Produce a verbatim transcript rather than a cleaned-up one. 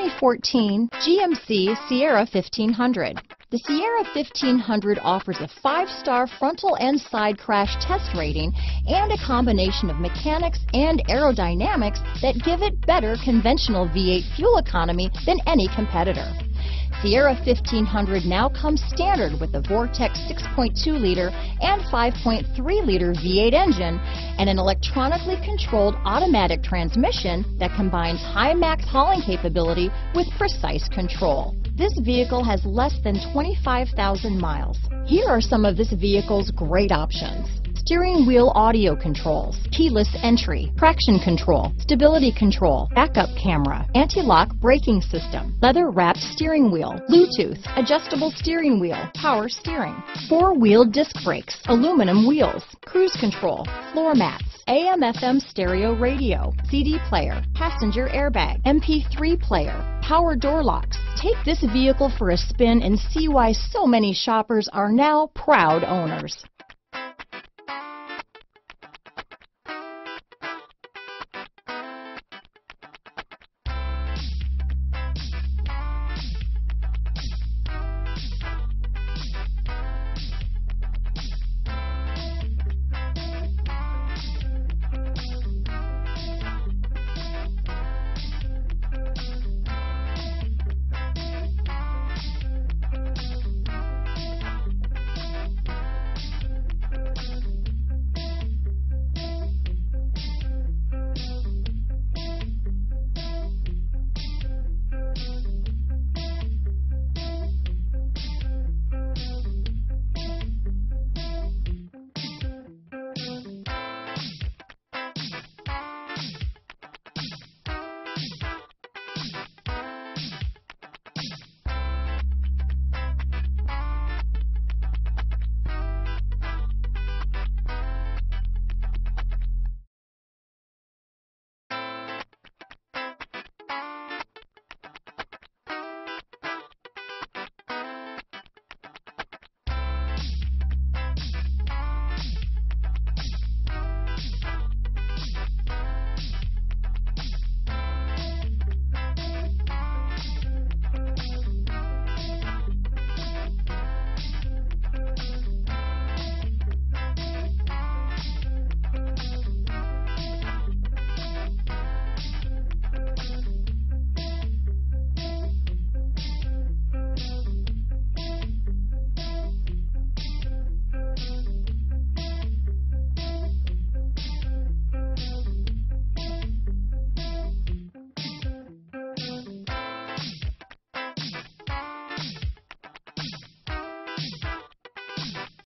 twenty fourteen G M C Sierra fifteen hundred. The Sierra fifteen hundred offers a five-star frontal and side crash test rating and a combination of mechanics and aerodynamics that give it better conventional V eight fuel economy than any competitor. Sierra fifteen hundred now comes standard with a Vortec six point two liter and five point three liter V eight engine and an electronically controlled automatic transmission that combines high max hauling capability with precise control. This vehicle has less than twenty-five thousand miles. Here are some of this vehicle's great options: steering wheel audio controls, keyless entry, traction control, stability control, backup camera, anti-lock braking system, leather-wrapped steering wheel, Bluetooth, adjustable steering wheel, power steering, four-wheel disc brakes, aluminum wheels, cruise control, floor mats, A M F M stereo radio, C D player, passenger airbag, M P three player, power door locks. Take this vehicle for a spin and see why so many shoppers are now proud owners.